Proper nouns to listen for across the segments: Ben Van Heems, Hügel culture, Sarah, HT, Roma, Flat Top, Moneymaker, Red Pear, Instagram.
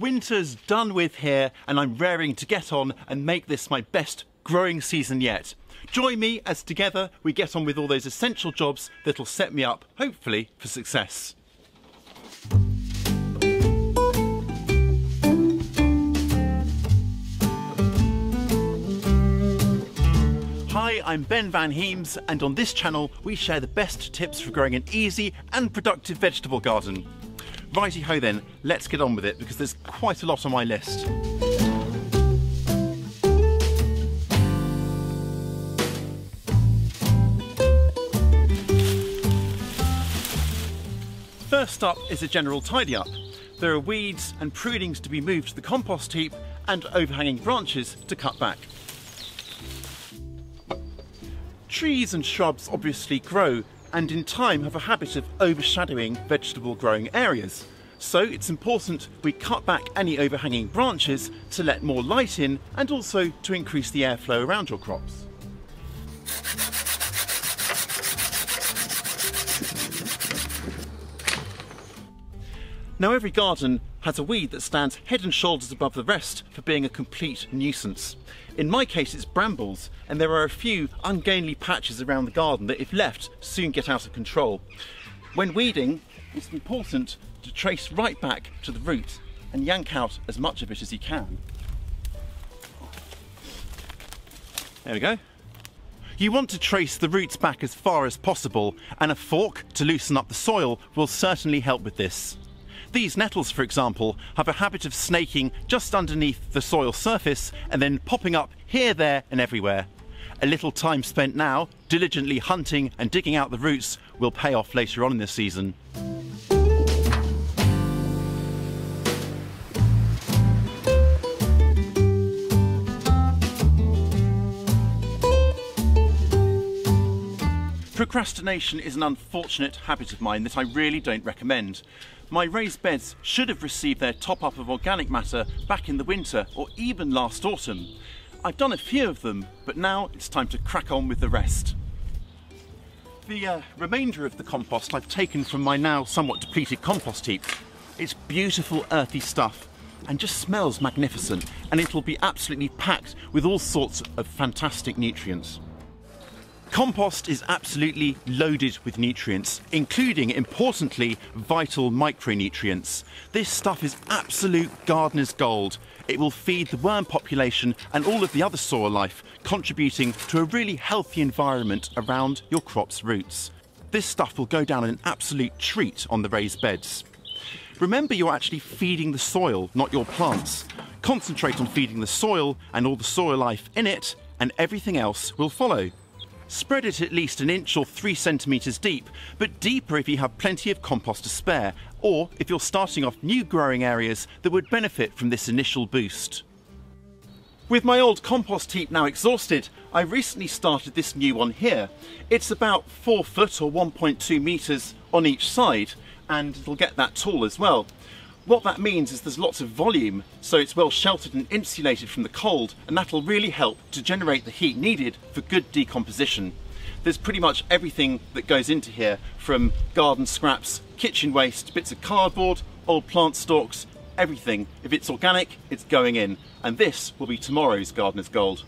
Winter's done with here and I'm raring to get on and make this my best growing season yet. Join me as together we get on with all those essential jobs that'll set me up, hopefully, for success. Hi, I'm Ben Van Heems, and on this channel we share the best tips for growing an easy and productive vegetable garden. Righty ho then, let's get on with it because there's quite a lot on my list. First up is a general tidy up. There are weeds and prunings to be moved to the compost heap and overhanging branches to cut back. Trees and shrubs obviously grow and in time have a habit of overshadowing vegetable growing areas. So it's important we cut back any overhanging branches to let more light in and also to increase the airflow around your crops. Now every garden has a weed that stands head and shoulders above the rest for being a complete nuisance. In my case it's brambles, and there are a few ungainly patches around the garden that if left soon get out of control. When weeding, it's important to trace right back to the root and yank out as much of it as you can. There we go. You want to trace the roots back as far as possible, and a fork to loosen up the soil will certainly help with this. These nettles, for example, have a habit of snaking just underneath the soil surface and then popping up here, there and everywhere. A little time spent now, diligently hunting and digging out the roots, will pay off later on in the season. Procrastination is an unfortunate habit of mine that I really don't recommend. My raised beds should have received their top-up of organic matter back in the winter or even last autumn. I've done a few of them, but now it's time to crack on with the rest. The remainder of the compost I've taken from my now somewhat depleted compost heap. It's beautiful earthy stuff and just smells magnificent, and it'll be absolutely packed with all sorts of fantastic nutrients. Compost is absolutely loaded with nutrients, including, importantly, vital micronutrients. This stuff is absolute gardener's gold. It will feed the worm population and all of the other soil life, contributing to a really healthy environment around your crop's roots. This stuff will go down an absolute treat on the raised beds. Remember, you're actually feeding the soil, not your plants. Concentrate on feeding the soil and all the soil life in it, and everything else will follow. Spread it at least an inch or 3 centimetres deep, but deeper if you have plenty of compost to spare, or if you're starting off new growing areas that would benefit from this initial boost. With my old compost heap now exhausted, I recently started this new one here. It's about 4 foot or 1.2 metres on each side, and it'll get that tall as well. What that means is there's lots of volume, so it's well sheltered and insulated from the cold, and that'll really help to generate the heat needed for good decomposition. There's pretty much everything that goes into here, from garden scraps, kitchen waste, bits of cardboard, old plant stalks, everything. If it's organic, it's going in, and this will be tomorrow's gardener's gold.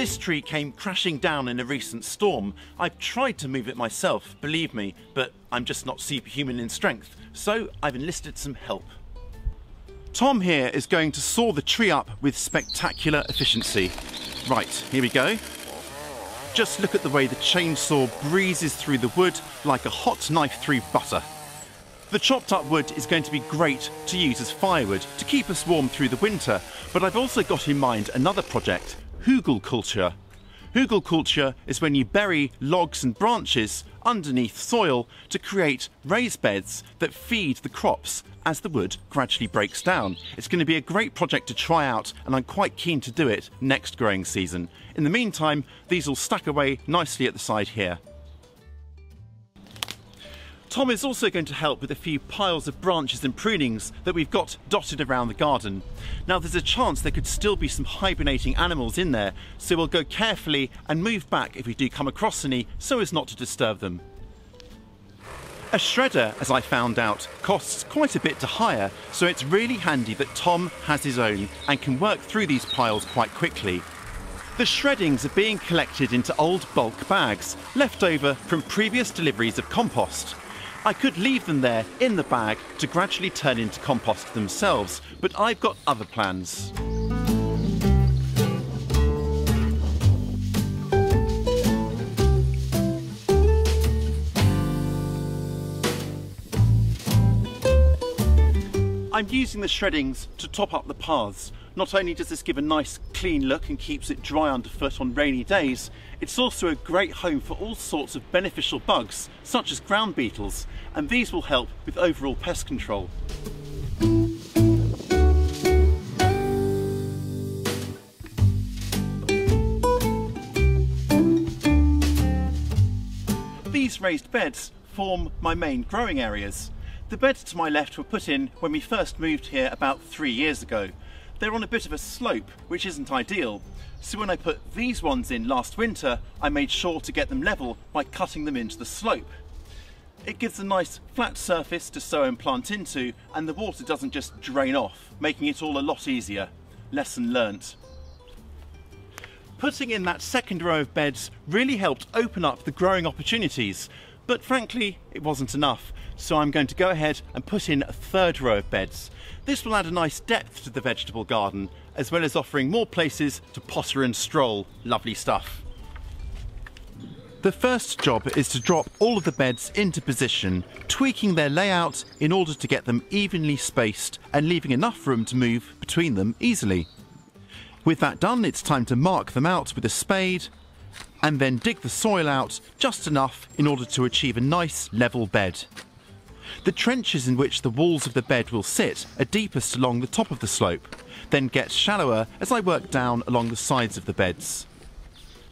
This tree came crashing down in a recent storm. I've tried to move it myself, believe me, but I'm just not superhuman in strength, so I've enlisted some help. Tom here is going to saw the tree up with spectacular efficiency. Right, here we go. Just look at the way the chainsaw breezes through the wood like a hot knife through butter. The chopped up wood is going to be great to use as firewood to keep us warm through the winter, but I've also got in mind another project: Hügel culture. Hügel culture is when you bury logs and branches underneath soil to create raised beds that feed the crops as the wood gradually breaks down. It's going to be a great project to try out, and I'm quite keen to do it next growing season. In the meantime, these will stack away nicely at the side here. Tom is also going to help with a few piles of branches and prunings that we've got dotted around the garden. Now there's a chance there could still be some hibernating animals in there, so we'll go carefully and move back if we do come across any so as not to disturb them. A shredder, as I found out, costs quite a bit to hire, so it's really handy that Tom has his own and can work through these piles quite quickly. The shreddings are being collected into old bulk bags, left over from previous deliveries of compost. I could leave them there in the bag to gradually turn into compost themselves, but I've got other plans. I'm using the shreddings to top up the paths. Not only does this give a nice clean look and keeps it dry underfoot on rainy days, it's also a great home for all sorts of beneficial bugs such as ground beetles, and these will help with overall pest control. These raised beds form my main growing areas. The beds to my left were put in when we first moved here about 3 years ago. They're on a bit of a slope, which isn't ideal. So when I put these ones in last winter, I made sure to get them level by cutting them into the slope. It gives a nice flat surface to sow and plant into, and the water doesn't just drain off, making it all a lot easier. Lesson learnt. Putting in that second row of beds really helped open up the growing opportunities, but frankly, it wasn't enough. So I'm going to go ahead and put in a third row of beds. This will add a nice depth to the vegetable garden, as well as offering more places to potter and stroll. Lovely stuff. The first job is to drop all of the beds into position, tweaking their layout in order to get them evenly spaced and leaving enough room to move between them easily. With that done, it's time to mark them out with a spade and then dig the soil out just enough in order to achieve a nice level bed. The trenches in which the walls of the bed will sit are deepest along the top of the slope, then get shallower as I work down along the sides of the beds.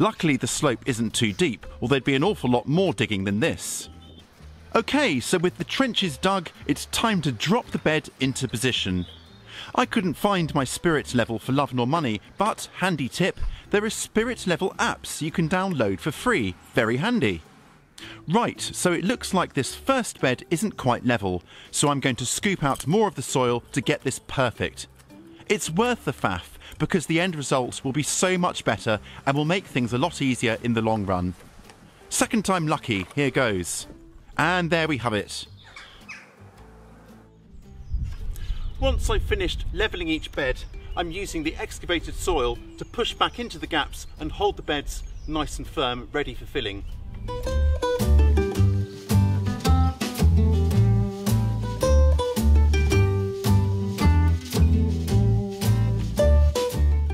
Luckily the slope isn't too deep, or there'd be an awful lot more digging than this. Okay, so with the trenches dug, it's time to drop the bed into position. I couldn't find my spirit level for Love Nor Money, but handy tip, there are spirit level apps you can download for free, very handy. Right, so it looks like this first bed isn't quite level, so I'm going to scoop out more of the soil to get this perfect. It's worth the faff, because the end results will be so much better and will make things a lot easier in the long run. Second time lucky, here goes. And there we have it. Once I've finished levelling each bed, I'm using the excavated soil to push back into the gaps and hold the beds nice and firm, ready for filling.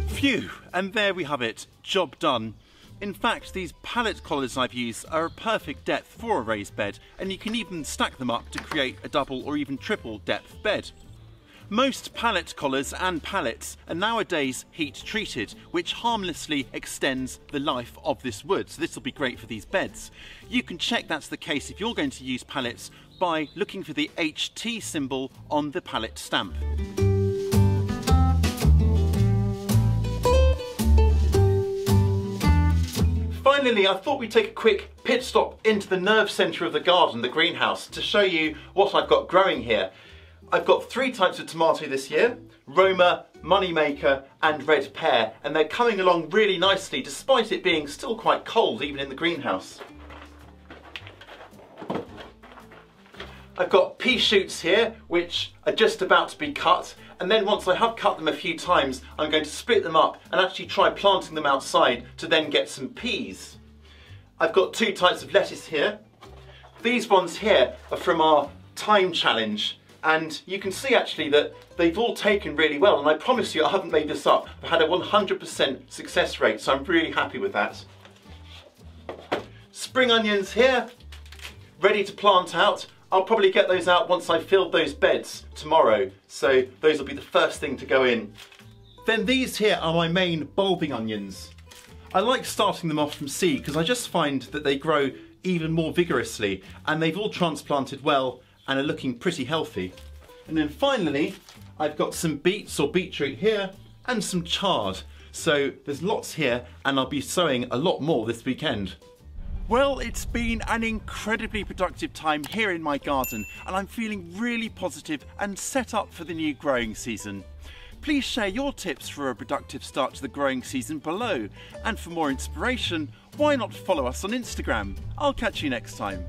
Phew, and there we have it, job done. In fact, these pallet collars I've used are a perfect depth for a raised bed, and you can even stack them up to create a double or even triple depth bed. Most pallet collars and pallets are nowadays heat treated, which harmlessly extends the life of this wood, so this will be great for these beds. You can check that's the case if you're going to use pallets by looking for the HT symbol on the pallet stamp. Finally, I thought we'd take a quick pit stop into the nerve centre of the garden, the greenhouse, to show you what I've got growing here. I've got 3 types of tomato this year, Roma, Moneymaker and Red Pear, and they're coming along really nicely despite it being still quite cold even in the greenhouse. I've got pea shoots here which are just about to be cut, and then once I have cut them a few times I'm going to split them up and actually try planting them outside to then get some peas. I've got 2 types of lettuce here. These ones here are from our time challenge, and you can see actually that they've all taken really well, and I promise you I haven't made this up. I've had a 100% success rate, so I'm really happy with that. Spring onions here, ready to plant out. I'll probably get those out once I filled those beds tomorrow, so those will be the first thing to go in. Then these here are my main bulbing onions. I like starting them off from seed because I just find that they grow even more vigorously, and they've all transplanted well and are looking pretty healthy. And then finally, I've got some beets or beetroot here and some chard. So there's lots here, and I'll be sowing a lot more this weekend. Well, it's been an incredibly productive time here in my garden, and I'm feeling really positive and set up for the new growing season. Please share your tips for a productive start to the growing season below, and for more inspiration, why not follow us on Instagram? I'll catch you next time.